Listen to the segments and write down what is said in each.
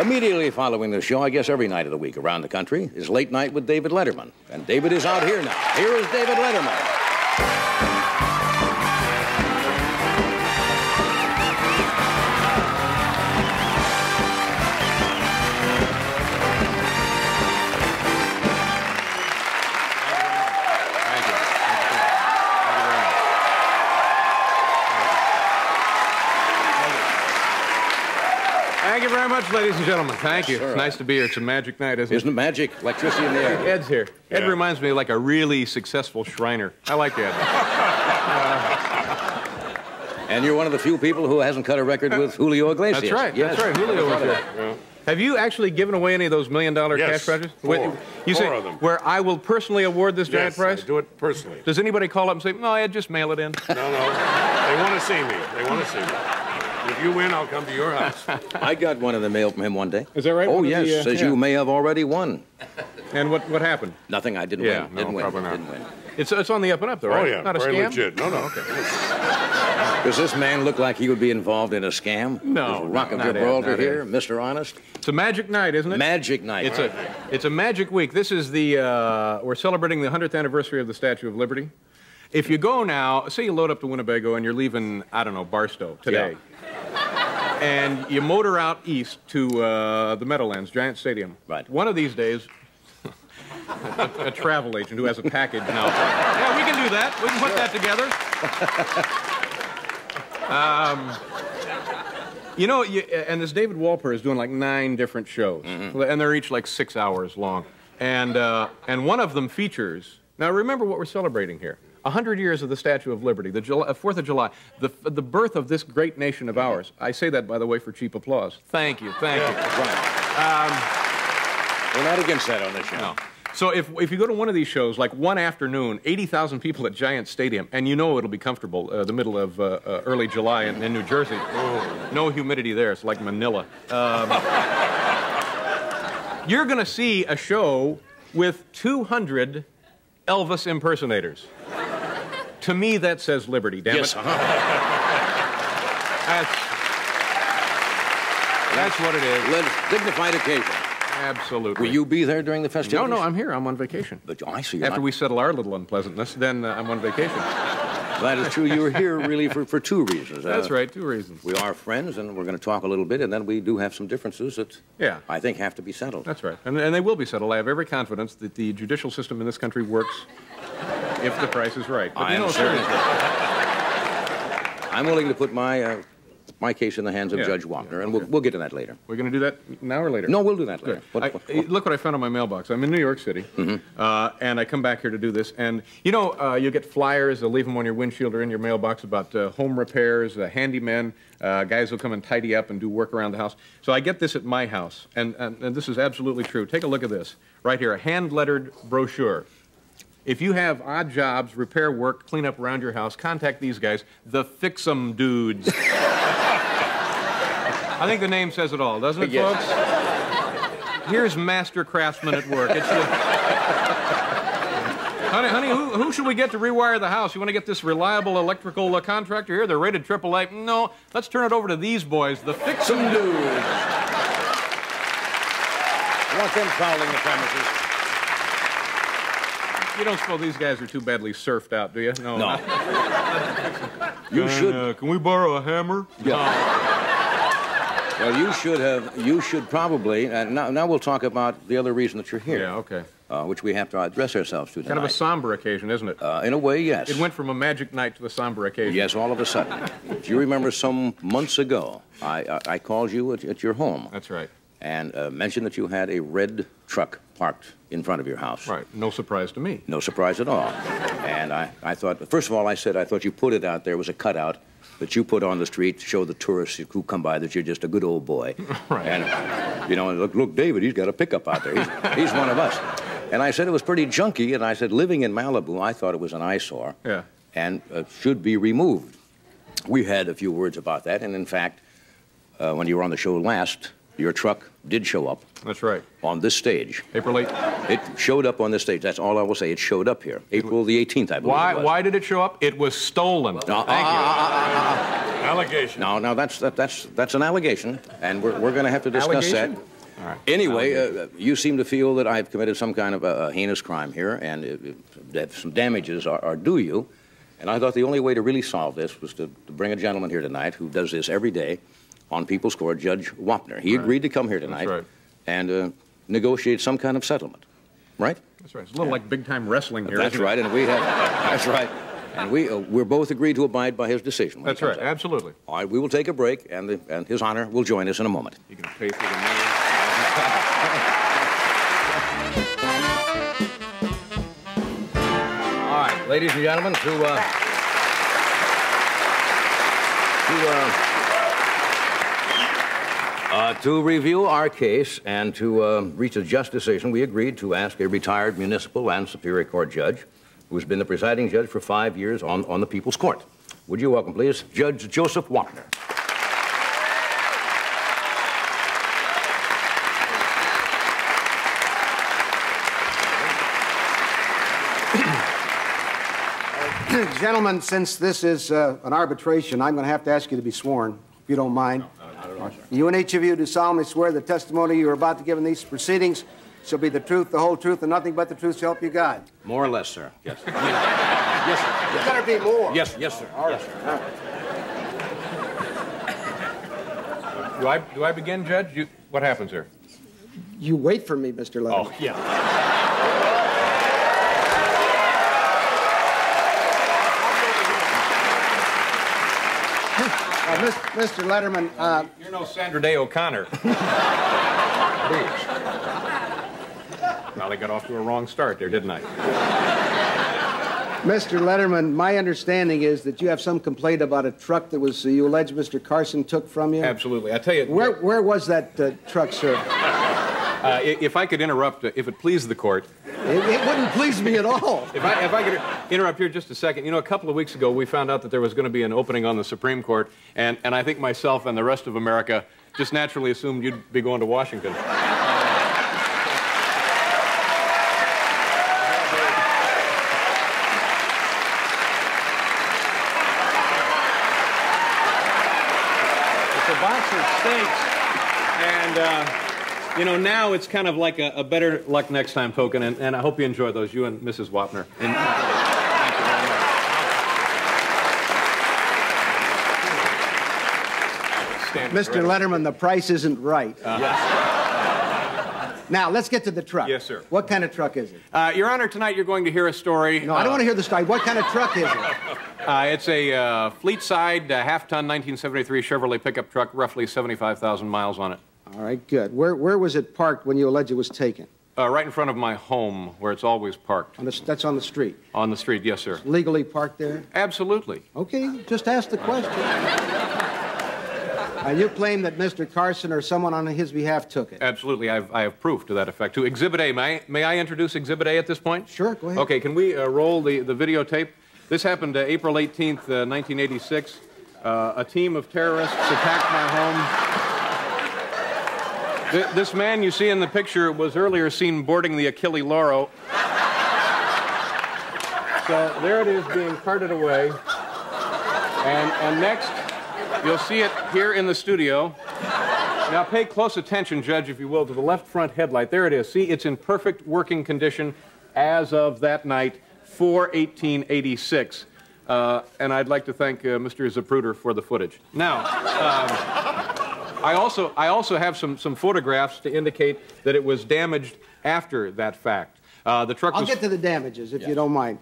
Immediately following the show, I guess every night of the week around the country, is Late Night with David Letterman. And David is out here now. Here is David Letterman. Thank you very much, ladies and gentlemen. Thank you. Sure, it's nice to be here. It's a magic night, isn't it? Isn't it magic? Electricity in the air. Ed's here. Yeah. Ed reminds me of like a really successful Shriner. I like Ed. And you're one of the few people who hasn't cut a record with Julio Iglesias. That's right. Yes. That's right. Julio was there. Yeah. Have you actually given away any of those $1 million cash prizes? Four of them. Where I will personally award this giant prize? Yes, I do it personally. Does anybody call up and say, no, Ed, just mail it in? No, no. They want to see me. They want to see me. If you win, I'll come to your house. I got one in the mail from him one day. Is that right? Oh, yes. Says you may have already won. And what happened? Nothing. I didn't win. Yeah, no, probably not. Didn't win. It's on the up and up, though, right? Oh, yeah. Not a scam? Very legit. No, no. Okay. Does this man look like he would be involved in a scam? No. Rock of Gibraltar here, Mr. Honest. It's a magic night, isn't it? Magic night. It's a magic week. This is the, we're celebrating the 100th anniversary of the Statue of Liberty. If you go now, say you load up to Winnebago and you're leaving, I don't know, Barstow today. Yeah. And you motor out east to the Meadowlands, Giant Stadium. Right. One of these days, a travel agent who has a package now. Yeah, we can do that. We can put that together. You know, and this David Wolper is doing like 9 different shows. Mm-hmm. And they're each like 6 hours long. And one of them features, now remember what we're celebrating here. 100 years of the Statue of Liberty, the 4th of July, the birth of this great nation of ours. I say that, by the way, for cheap applause. Thank you, thank you. Right. We're not against that on this show. No. So if you go to one of these shows, like one afternoon, 80,000 people at Giant Stadium, and you know it'll be comfortable, the middle of early July in New Jersey. Oh, no humidity there, it's like Manila. You're gonna see a show with 200 Elvis impersonators. To me, that says liberty, damn it. That's what it is. Dignified occasion. Absolutely. Will you be there during the festivities? No, no, I'm here. I'm on vacation. But I see. After we settle our little unpleasantness, then I'm on vacation. That is true. You were here really for 2 reasons. That's right, 2 reasons. We are friends, and we're going to talk a little bit, and then we do have some differences that I think have to be settled. That's right, and they will be settled. I have every confidence that the judicial system in this country works if the price is right. But I'm willing to put my case in the hands of Judge Wapner, and we'll get to that later. We're going to do that now or later? No, we'll do that later. Look what I found on my mailbox. I'm in New York City, and I come back here to do this, and, you know, you get flyers. They'll leave them on your windshield or in your mailbox about home repairs, handymen, guys who'll come and tidy up and do work around the house. So I get this at my house, and this is absolutely true. Take a look at this. Right here, a hand-lettered brochure. If you have odd jobs, repair work, clean up around your house, contact these guys, the Fix-Em Dudes. I think the name says it all, doesn't it, folks? Here's master craftsman at work. It's honey, who should we get to rewire the house? You want to get this reliable electrical contractor here? They're rated AAA. No, let's turn it over to these boys, the Fix-Em Dudes. I want them fouling the premises. You don't suppose these guys are too badly surfed out, do you? No. No. You should. Can we borrow a hammer? Yeah. No. Well, you should have. You should probably. Now we'll talk about the other reason that you're here. Yeah. Okay. Which we have to address ourselves to tonight. Kind of a somber occasion, isn't it? In a way, yes. It went from a magic night to a somber occasion. Yes, all of a sudden. Do you remember some months ago, I called you at your home. That's right. And mentioned that you had a red truck parked in front of your house. Right. No surprise to me. No surprise at all. And I thought, first of all, I said, I thought you put it out there. It was a cutout that you put on the street to show the tourists who come by that you're just a good old boy. Right. And, you know, look, David, he's got a pickup out there. He's one of us. And I said it was pretty junky. And I said, living in Malibu, I thought it was an eyesore. Yeah. And should be removed. We had a few words about that. And in fact, when you were on the show last, your truck did show up. That's right. On this stage. April 8th. It showed up on this stage. That's all I will say. It showed up here. April the 18th, I believe. Why did it show up? It was stolen. Thank you. Allegation. No, that's an allegation, and we're going to have to discuss allegation? That. All right. Anyway, you seem to feel that I've committed some kind of a heinous crime here, and some damages are due you. And I thought the only way to really solve this was to bring a gentleman here tonight who does this every day on People's Court, Judge Wapner. He agreed to come here tonight and negotiate some kind of settlement, right? That's right. It's a little like big-time wrestling here. That's right, and we have... That's right. And we're both agreed to abide by his decision. That's right, absolutely. All right, we will take a break, and, His Honor will join us in a moment. You can pay for the money. All right, ladies and gentlemen, to review our case and to reach a just decision, we agreed to ask a retired municipal and superior court judge who's been the presiding judge for 5 years on the People's Court. Would you welcome, please, Judge Joseph Wapner. Gentlemen, since this is an arbitration, I'm going to have to ask you to be sworn, if you don't mind. No, not at all, sir. You and each of you do solemnly swear the testimony you are about to give in these proceedings shall be the truth, the whole truth, and nothing but the truth, so help you God. More or less, sir. Yes. Yes, sir. Yes, sir. It better be more. Yes, yes, sir. All right, yes, sir. All right. Do I begin, Judge? What happens here? You wait for me, Mr. Letterman. Oh, yeah. Mr. Letterman, You're no Sandra Day O'Connor. Probably got off to a wrong start there, didn't I? Mr. Letterman, my understanding is that you have some complaint about a truck that was, you allege Mr. Carson took from you? Absolutely. I tell you... Where was that truck, sir? If I could interrupt, if it pleased the court... It wouldn't please me at all. If I could interrupt here just a second. You know, a couple of weeks ago, we found out that there was going to be an opening on the Supreme Court, and I think myself and the rest of America just naturally assumed you'd be going to Washington. You know, now it's kind of like a better luck next time token, and I hope you enjoy those, you and Mrs. Wapner. And, thank you very much. Mr. Letterman, the price isn't right. Yes. Now, let's get to the truck. Yes, sir. What kind of truck is it? Your Honor, tonight you're going to hear a story. No, I don't want to hear the story. What kind of truck is it? It's a Fleetside half-ton 1973 Chevrolet pickup truck, roughly 75,000 miles on it. All right, good. Where was it parked when you allege it was taken? Right in front of my home, where it's always parked. That's on the street? On the street, yes, sir. It's legally parked there? Absolutely. Okay, just ask the question. You claim that Mr. Carson or someone on his behalf took it? Absolutely. I have proof to that effect. To Exhibit A, may I introduce Exhibit A at this point? Sure, go ahead. Okay, can we roll the videotape? This happened April 18th, 1986. A team of terrorists attacked my home. This man you see in the picture was earlier seen boarding the Achille Lauro. So there it is being carted away. And next, you'll see it here in the studio. Now pay close attention, Judge, if you will, to the left front headlight. There it is. See, it's in perfect working condition as of that night, 4/18/86. And I'd like to thank Mr. Zapruder for the footage. Now... I also have some photographs to indicate that it was damaged after that fact. The truck was... I'll get to the damages, if you don't mind.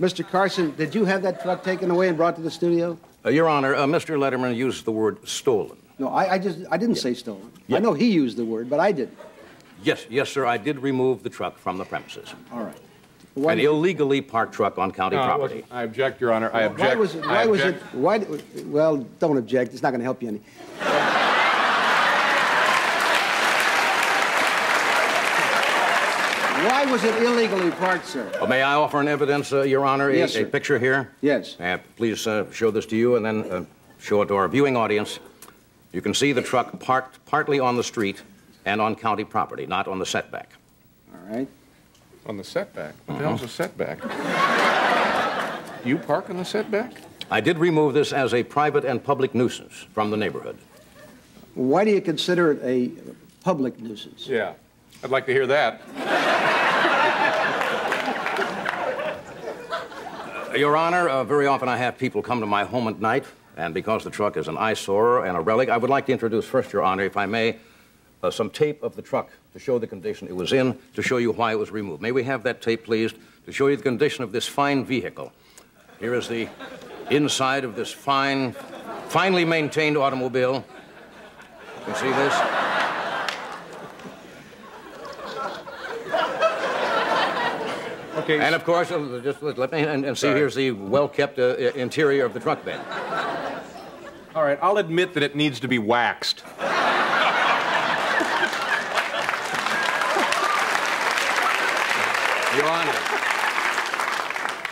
Mr. Carson, did you have that truck taken away and brought to the studio? Your Honor, Mr. Letterman used the word stolen. No, I didn't say stolen. Yeah. I know he used the word, but I didn't. Yes, yes, sir, I did remove the truck from the premises. All right. An illegally parked truck on county property. Well, I object, Your Honor, I object. Why was it... Well, don't object, it's not going to help you any. Why was it illegally parked, sir? Oh, may I offer an evidence, Your Honor? Yes, sir. A picture here? Yes. May I please show this to you and then show it to our viewing audience. You can see the truck parked partly on the street and on county property, not on the setback. All right. On the setback? What the hell's a setback? You park on the setback? I did remove this as a private and public nuisance from the neighborhood. Why do you consider it a public nuisance? Yeah, I'd like to hear that. Your Honor, very often I have people come to my home at night, and because the truck is an eyesore and a relic, I would like to introduce first, Your Honor, if I may, some tape of the truck to show the condition it was in, to show you why it was removed. May we have that tape, please, to show you the condition of this fine vehicle. Here is the inside of this finely maintained automobile. You can see this? Okay. And of course, just let me and see. Sorry. Here's the well-kept interior of the truck bed. All right, I'll admit that it needs to be waxed. Your Honor,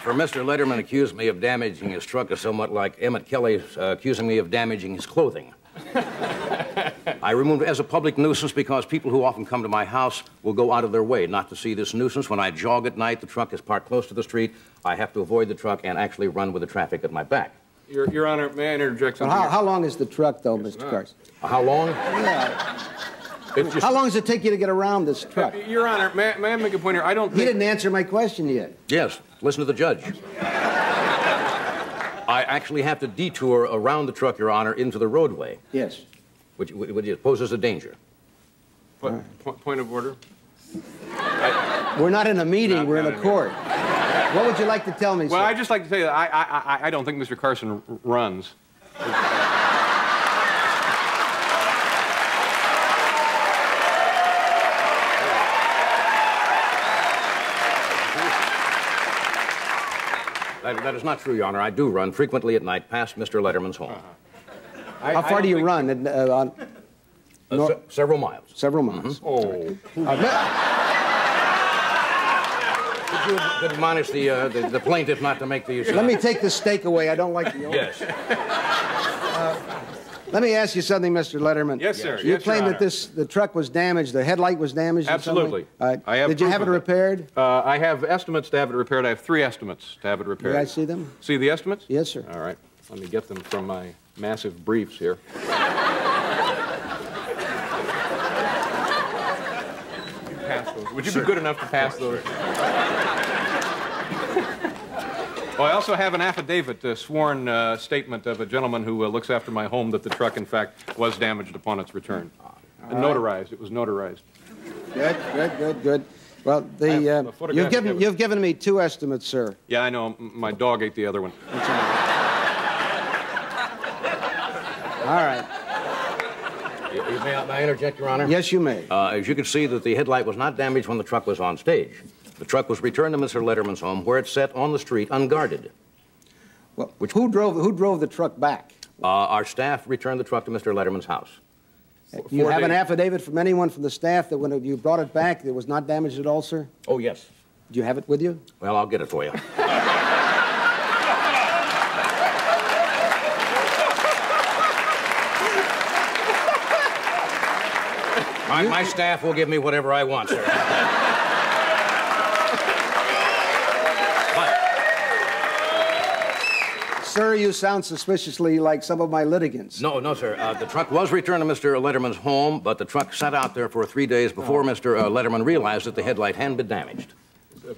for Mr. Letterman accused me of damaging his truck is somewhat like Emmett Kelly accusing me of damaging his clothing. I removed it as a public nuisance because people who often come to my house will go out of their way not to see this nuisance. When I jog at night, the truck is parked close to the street. I have to avoid the truck and actually run with the traffic at my back. Your Honor, may I interject something? Well, how long is the truck, though, Mr. Carson? How long? Yeah. Just... How long does it take you to get around this truck? Your Honor, may I make a point here? I don't think... He didn't answer my question yet. Yes, listen to the judge. I actually have to detour around the truck, Your Honor, into the roadway. Yes. Which poses a danger. Point of order? We're not in a meeting, we're in a court. What would you like to tell me, sir? Well, I'd just like to tell you that I don't think Mr. Carson runs. That is not true, Your Honor. I do run frequently at night past Mr. Letterman's home. How far do you run? Several miles. Several miles. Mm-hmm. Oh. Could you admonish the plaintiff not to make these... Let me take the steak away. I don't like the odor. Yes. Let me ask you something, Mr. Letterman. Yes, sir. You claim that the truck was damaged, the headlight was damaged? Absolutely. Did you have it repaired? I have estimates to have it repaired. I have 3 estimates to have it repaired. Did I see them? See the estimates? Yes, sir. All right. Let me get them from my massive briefs here. Would you be good enough to pass those? Oh, I also have an affidavit, a sworn statement of a gentleman who looks after my home that the truck, in fact, was damaged upon its return. Notarized. It was notarized. Good. Well, you've given me 2 estimates, sir. Yeah, I know. My dog ate the other one. All right. May I interject, Your Honor? Yes, you may. As you can see, that the headlight was not damaged when the truck was on stage. The truck was returned to Mr. Letterman's home, where it sat on the street unguarded. Well, who drove the truck back? Our staff returned the truck to Mr. Letterman's house. You have an affidavit from anyone from the staff that when you brought it back, it was not damaged at all, sir? Oh, yes. Do you have it with you? Well, I'll get it for you. My staff will give me whatever I want, sir. But, sir, you sound suspiciously like some of my litigants. No, sir. The truck was returned to Mr. Letterman's home, but the truck sat out there for 3 days before Mr. Letterman realized that the headlight hadn't been damaged.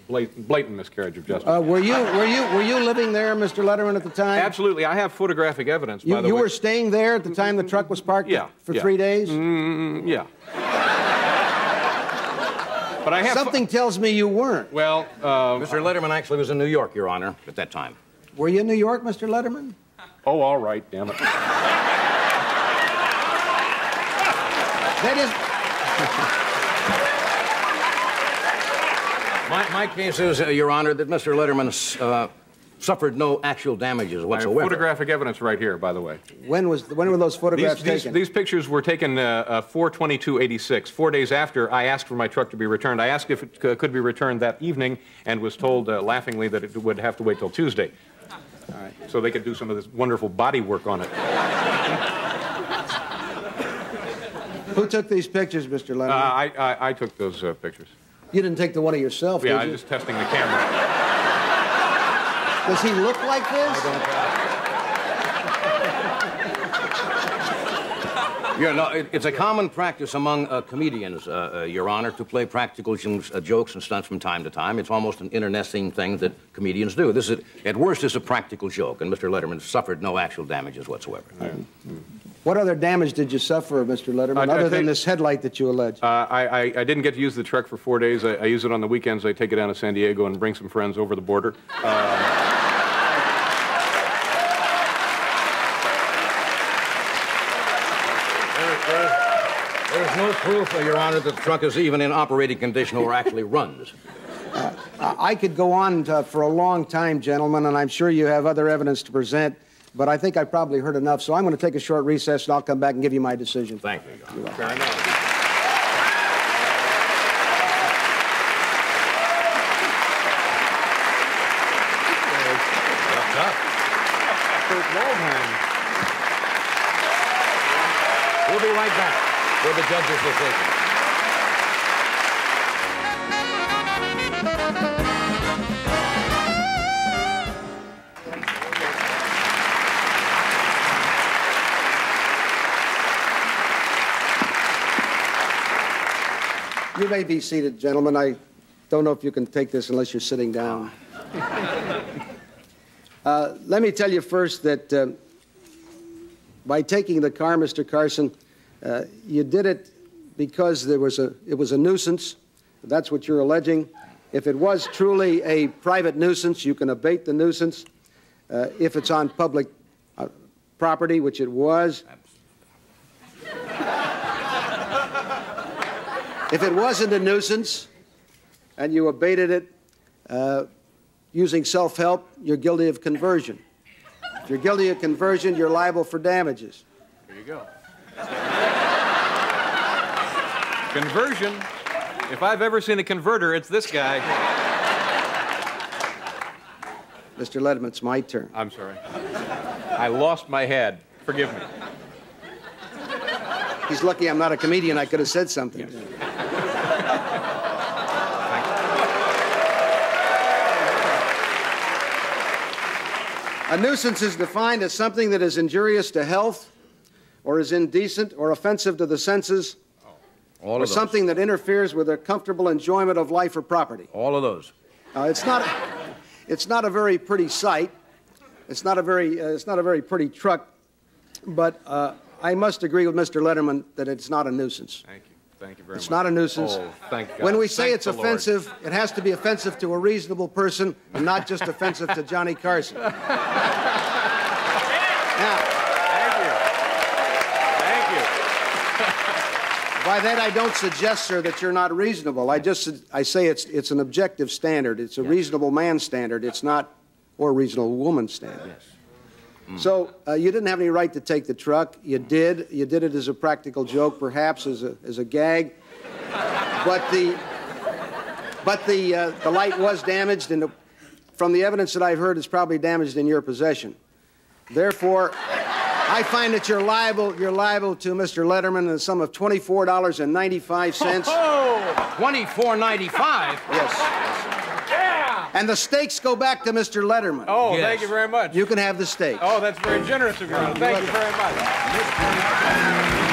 Blatant miscarriage of justice. Were you living there, Mr. Letterman, at the time? Absolutely. I have photographic evidence, by the way. You were staying there at the time the truck was parked for 3 days? Yeah. But I have... Something tells me you weren't. Well, Mr. Letterman actually was in New York, Your Honor, at that time. Were you in New York, Mr. Letterman? Oh, all right, damn it. That is... My case is, Your Honor, that Mr. Letterman suffered no actual damages whatsoever. I have photographic evidence right here, by the way. When were those photographs taken? These pictures were taken 4/22/86, 4 days after I asked for my truck to be returned. I asked if it could be returned that evening and was told laughingly that it would have to wait till Tuesday. All right. So they could do some of this wonderful body work on it. Who took these pictures, Mr. Letterman? I took those pictures. You didn't take the one of yourself, did you? Yeah, I'm just testing the camera. Does he look like this? I don't know. It's a common practice among comedians, Your Honor, to play practical jokes and stunts from time to time. It's almost an internecine thing that comedians do. This, at worst, is a practical joke, and Mr. Letterman suffered no actual damages whatsoever. Mm-hmm. What other damage did you suffer, Mr. Letterman, other than this headlight that you allege? I didn't get to use the truck for 4 days. I use it on the weekends. I take it down to San Diego and bring some friends over the border. There's no proof, Your Honor, that the truck is even in operating condition or actually runs. I could go on for a long time, gentlemen, and I'm sure you have other evidence to present. But I think I probably heard enough, so I'm going to take a short recess, and I'll come back and give you my decision. Thank you, Your Honor. Fair enough. We'll be right back with the judge's decision. You may be seated, gentlemen. I don't know if you can take this unless you're sitting down. Let me tell you first that by taking the car, Mr. Carson, you did it because it was a nuisance. That's what you're alleging. If it was truly a private nuisance, you can abate the nuisance. If it's on public property, which it was. If it wasn't a nuisance and you abated it using self-help, you're guilty of conversion. If you're guilty of conversion, you're liable for damages. There you go. Conversion. If I've ever seen a converter, it's this guy. Mr. Letterman, it's my turn. I'm sorry. I lost my head. Forgive me. He's lucky I'm not a comedian. I could have said something. Yes. A nuisance is defined as something that is injurious to health, or is indecent, or offensive to the senses, or something that interferes with a comfortable enjoyment of life or property. All of those. It's not a very pretty sight. It's not a very pretty truck. But I must agree with Mr. Letterman that it's not a nuisance. Thank you. Thank you very much. It's not a nuisance. Oh, thank God. When we say it's offensive, it has to be offensive to a reasonable person and not just offensive to Johnny Carson. Now, thank you. Thank you. By that, I don't suggest, sir, that you're not reasonable. I say it's an objective standard. It's a reasonable man standard. It's not, or reasonable woman standard. Yes. Mm. So you didn't have any right to take the truck. You did. You did it as a practical joke, perhaps as a gag. But the light was damaged, and from the evidence that I've heard, it's probably damaged in your possession. Therefore, I find that you're liable to Mr. Letterman the sum of $24.95. Oh, $24.95. Yes. And the stakes go back to Mr. Letterman. Oh, yes. Thank you very much. You can have the stakes. Oh, that's very generous of you. Thank you very much.